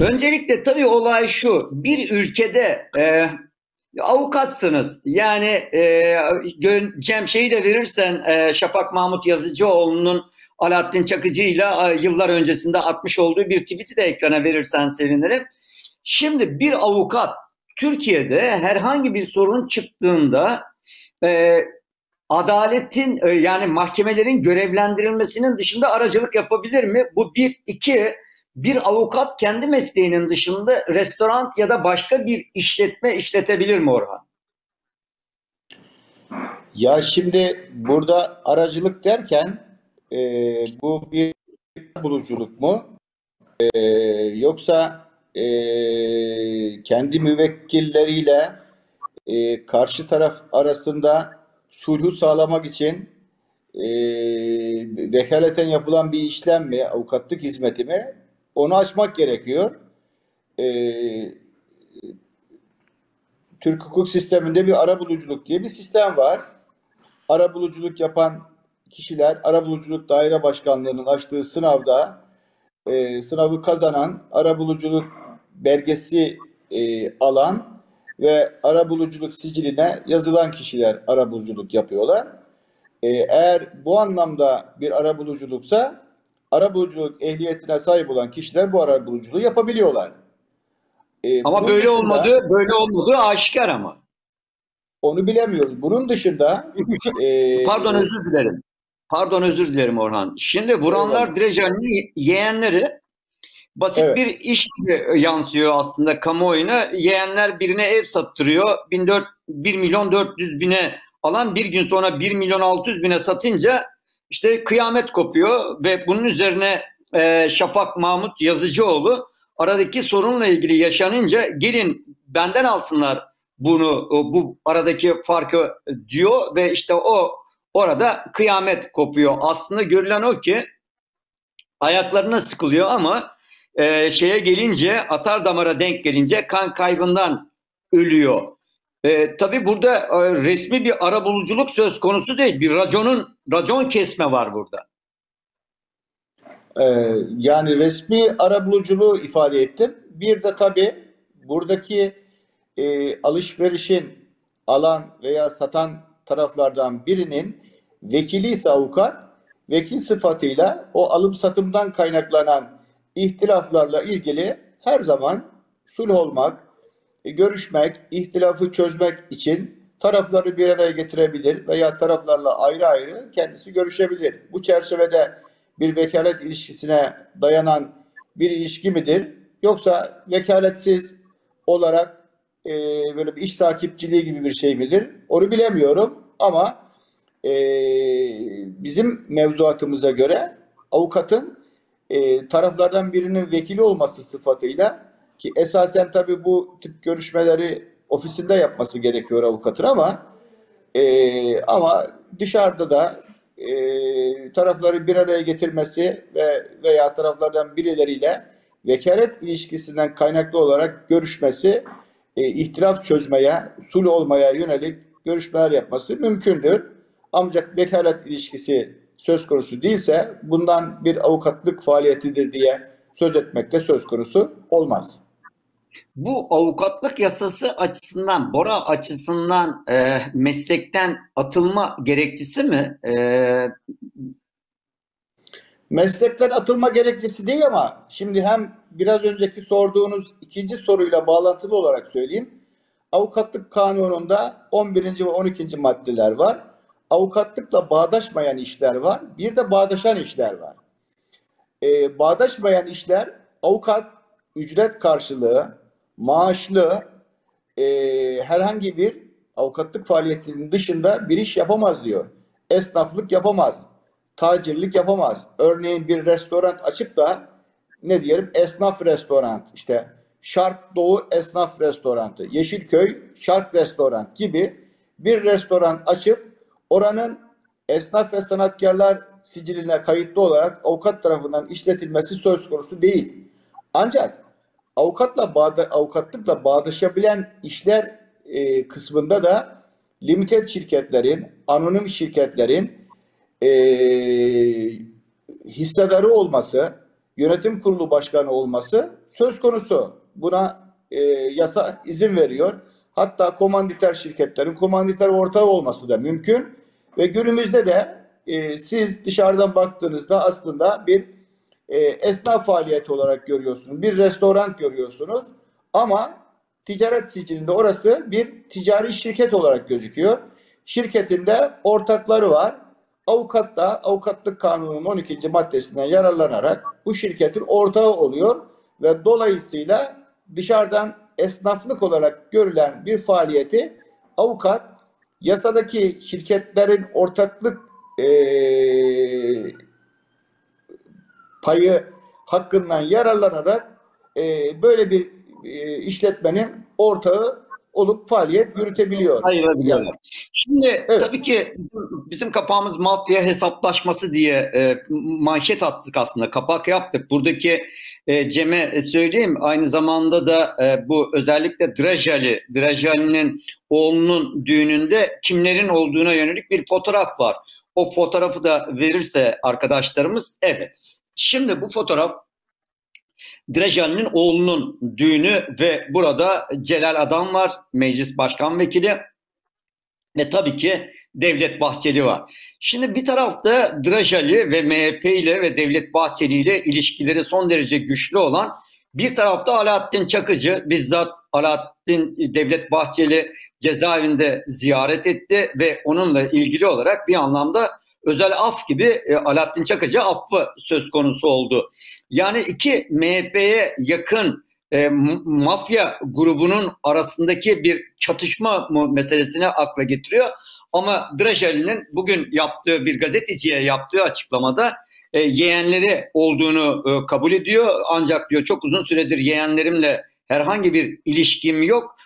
Öncelikle tabii olay şu, bir ülkede avukatsınız. Yani Cem şeyi de verirsen Şafak Mahmutyazıcıoğlu'nun Alaattin Çakıcı'yla yıllar öncesinde atmış olduğu bir tweet'i de ekrana verirsen sevinirim. Şimdi bir avukat Türkiye'de herhangi bir sorun çıktığında adaletin yani mahkemelerin görevlendirilmesinin dışında aracılık yapabilir mi? Bu bir. İki, bir avukat kendi mesleğinin dışında restoran ya da başka bir işletme işletebilir mi Orhan? Ya şimdi burada aracılık derken bu bir buluculuk mu? Yoksa kendi müvekkilleriyle karşı taraf arasında sulhu sağlamak için vekaleten yapılan bir işlem mi, avukatlık hizmeti mi? Onu açmak gerekiyor. Türk hukuk sisteminde bir arabuluculuk diye bir sistem var. Arabuluculuk yapan kişiler, arabuluculuk daire başkanlığının açtığı sınavda sınavı kazanan, arabuluculuk belgesi alan ve arabuluculuk siciline yazılan kişiler arabuluculuk yapıyorlar. Eğer bu anlamda bir arabuluculuksa, arabuluculuk ehliyetine sahip olan kişiler bu arabuluculuğu yapabiliyorlar. Ama böyle dışında, böyle olmadığı aşikar ama. Onu bilemiyoruz. Bunun dışında... Pardon özür dilerim Orhan. Şimdi vuranlar Drej Ali'nin yeğenleri, basit bir iş gibi yansıyor aslında kamuoyuna. Yeğenler birine ev sattırıyor. 1.400.000'e alan bir gün sonra 1.600.000'e satınca İşte kıyamet kopuyor ve bunun üzerine Şafak Mahmutyazıcıoğlu aradaki sorunla ilgili yaşanınca gelin benden alsınlar bunu, bu aradaki farkı diyor ve işte orada kıyamet kopuyor. Aslında görülen o ki ayaklarına sıkılıyor ama şeye gelince, atar damara denk gelince kan kaybından ölüyor. Tabii burada resmi bir arabuluculuk söz konusu değil. Bir racon kesme var burada. Yani resmi arabuluculuğu ifade ettim. Bir de tabii buradaki alışverişin alan veya satan taraflardan birinin vekili ise avukat, vekil sıfatıyla o alım satımdan kaynaklanan ihtilaflarla ilgili her zaman sulh olmak, görüşmek, ihtilafı çözmek için tarafları bir araya getirebilir veya taraflarla ayrı ayrı kendisi görüşebilir. Bu çerçevede bir vekalet ilişkisine dayanan bir ilişki midir? Yoksa vekaletsiz olarak böyle bir iş takipçiliği gibi bir şey midir? Onu bilemiyorum ama bizim mevzuatımıza göre avukatın taraflardan birinin vekili olması sıfatıyla, ki esasen tabii bu tip görüşmeleri ofisinde yapması gerekiyor avukatın ama dışarıda da tarafları bir araya getirmesi veya taraflardan birileriyle vekalet ilişkisinden kaynaklı olarak görüşmesi, ihtilaf çözmeye, sulh olmaya yönelik görüşmeler yapması mümkündür. Ancak vekalet ilişkisi söz konusu değilse bundan bir avukatlık faaliyetidir diye söz etmek de söz konusu olmaz. Bu avukatlık yasası açısından, Bora açısından meslekten atılma gerekçesi mi? Meslekten atılma gerekçesi değil ama şimdi hem biraz önceki sorduğunuz ikinci soruyla bağlantılı olarak söyleyeyim. Avukatlık kanununda 11. ve 12. maddeler var. Avukatlıkla bağdaşmayan işler var. Bir de bağdaşan işler var. Bağdaşmayan işler avukat ücret karşılığı, maaşlı herhangi bir avukatlık faaliyetinin dışında bir iş yapamaz diyor. Esnaflık yapamaz, tacirlik yapamaz. Örneğin bir restoran açıp da ne diyelim, esnaf restoran, işte Şark Doğu Esnaf Restoranı, Yeşilköy Şark Restoran gibi bir restoran açıp oranın esnaf ve sanatkarlar siciline kayıtlı olarak avukat tarafından işletilmesi söz konusu değil. Ancak avukatlıkla bağdaşabilen işler kısmında da limited şirketlerin, anonim şirketlerin hissedarı olması yönetim kurulu başkanı olması söz konusu. Buna yasa izin veriyor. Hatta komanditer şirketlerin komanditer ortağı olması da mümkün. Ve günümüzde de siz dışarıdan baktığınızda aslında bir esnaf faaliyeti olarak görüyorsunuz. Bir restoran görüyorsunuz ama ticaret sicilinde orası bir ticari şirket olarak gözüküyor. Şirketinde ortakları var. Avukat da avukatlık kanununun 12. maddesinden yararlanarak bu şirketin ortağı oluyor ve dolayısıyla dışarıdan esnaflık olarak görülen bir faaliyeti avukat yasadaki şirketlerin ortaklık payı hakkından yararlanarak böyle bir işletmenin ortağı olup faaliyet yürütebiliyor. Ayırabiliyorlar. Şimdi evet, tabii ki bizim kapağımız mafya hesaplaşması diye manşet attık aslında. Kapak yaptık. Buradaki Cem'e söyleyeyim. Aynı zamanda da bu özellikle Drej Ali, Drej Ali'nin oğlunun düğününde kimlerin olduğuna yönelik bir fotoğraf var. O fotoğrafı da verirse arkadaşlarımız, evet. Şimdi bu fotoğraf Drej Ali'nin oğlunun düğünü ve burada Celal Adam var, meclis başkan vekili ve tabii ki Devlet Bahçeli var. Şimdi bir tarafta Drej Ali ve MHP ile ve Devlet Bahçeli ile ilişkileri son derece güçlü olan, bir tarafta Alaattin Çakıcı, bizzat Alaattin Devlet Bahçeli cezaevinde ziyaret etti ve onunla ilgili olarak bir anlamda özel af gibi Alaattin Çakıcı affı söz konusu oldu. Yani iki MHP'ye yakın mafya grubunun arasındaki bir çatışma meselesini akla getiriyor. Ama Drej Ali'nin bugün yaptığı, bir gazeteciye yaptığı açıklamada yeğenleri olduğunu kabul ediyor. Ancak diyor, çok uzun süredir yeğenlerimle herhangi bir ilişkim yok.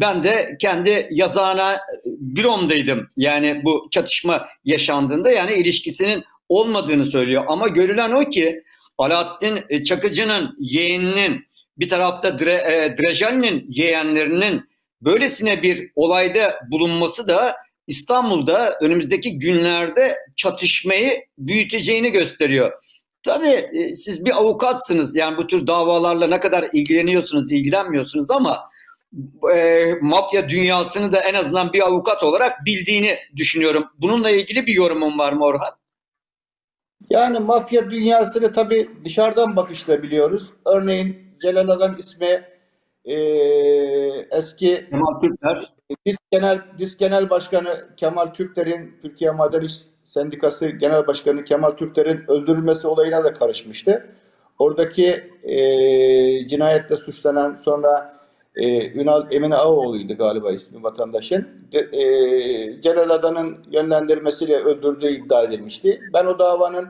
Ben de kendi yazağına büromdaydım. Yani bu çatışma yaşandığında yani ilişkisinin olmadığını söylüyor. Ama görülen o ki Alaattin Çakıcı'nın yeğeninin, bir tarafta Drej Ali'nin yeğenlerinin böylesine bir olayda bulunması da İstanbul'da önümüzdeki günlerde çatışmayı büyüteceğini gösteriyor. Tabii siz bir avukatsınız. Yani bu tür davalarla ne kadar ilgileniyorsunuz, ilgilenmiyorsunuz ama mafya dünyasını da en azından bir avukat olarak bildiğini düşünüyorum. Bununla ilgili bir yorumun var mı Orhan? Yani mafya dünyasını tabii dışarıdan bakışla biliyoruz. Örneğin Celal Adam ismi eski Kemal Türkler Disk Genel Başkanı Kemal Türkler'in, Türkiye Maden İş Sendikası Genel Başkanı Kemal Türkler'in öldürülmesi olayına da karışmıştı. Oradaki cinayetle suçlanan, sonra Ünal Emine Ağoğlu'ydu galiba ismi vatandaşın. Celal Adan'ın yönlendirmesiyle öldürdüğü iddia edilmişti. Ben o davanın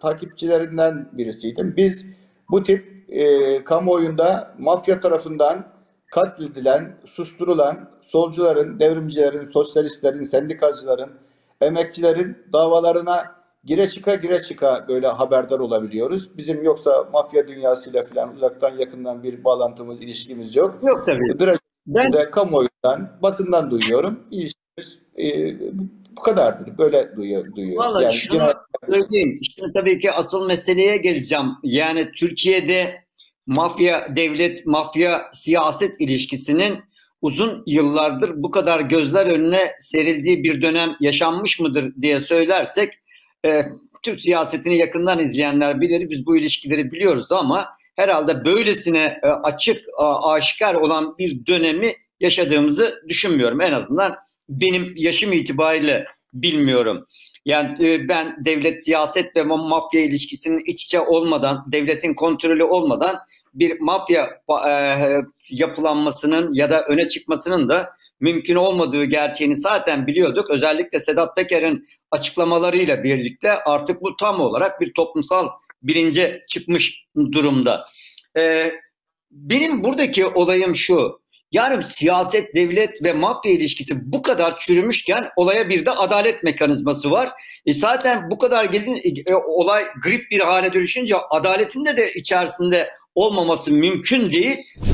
takipçilerinden birisiydim. Biz bu tip kamuoyunda mafya tarafından katledilen, susturulan solcuların, devrimcilerin, sosyalistlerin, sendikacıların, emekçilerin davalarına gire çıka böyle haberdar olabiliyoruz. Bizim yoksa mafya dünyasıyla falan uzaktan yakından bir bağlantımız, ilişkimiz yok. Yok tabii. Ben de kamuoyundan, basından duyuyorum. İlişkimiz bu kadardır. Böyle duyuyoruz. Vallahi yani şunu söyleyeyim. Şimdi tabii ki asıl meseleye geleceğim. Yani Türkiye'de mafya devlet, mafya siyaset ilişkisinin uzun yıllardır bu kadar gözler önüne serildiği bir dönem yaşanmış mıdır diye söylersek, Türk siyasetini yakından izleyenler bilir, biz bu ilişkileri biliyoruz ama herhalde böylesine açık, aşikar olan bir dönemi yaşadığımızı düşünmüyorum. En azından benim yaşım itibariyle bilmiyorum. Yani ben devlet, siyaset ve mafya ilişkisinin iç içe olmadan, devletin kontrolü olmadan bir mafya yapılanmasının ya da öne çıkmasının da mümkün olmadığı gerçeğini zaten biliyorduk. Özellikle Sedat Peker'in açıklamalarıyla birlikte artık bu tam olarak bir toplumsal bilince çıkmış durumda. Benim buradaki olayım şu. Yani siyaset, devlet ve mafya ilişkisi bu kadar çürümüşken olaya bir de adalet mekanizması var. Zaten bu kadar olay grip bir hale dönüşünce adaletin de içerisinde olmaması mümkün değil.